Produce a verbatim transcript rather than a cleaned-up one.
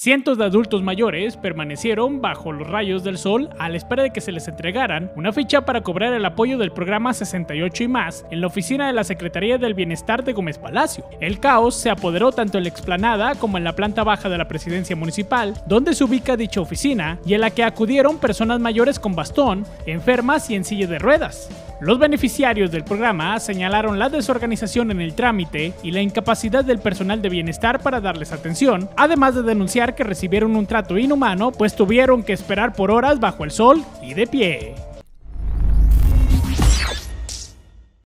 Cientos de adultos mayores permanecieron bajo los rayos del sol a la espera de que se les entregaran una ficha para cobrar el apoyo del programa sesenta y ocho y más en la oficina de la Secretaría del Bienestar de Gómez Palacio. El caos se apoderó tanto en la explanada como en la planta baja de la presidencia municipal, donde se ubica dicha oficina y en la que acudieron personas mayores con bastón, enfermas y en silla de ruedas. Los beneficiarios del programa señalaron la desorganización en el trámite y la incapacidad del personal de bienestar para darles atención, además de denunciar que recibieron un trato inhumano, pues tuvieron que esperar por horas bajo el sol y de pie.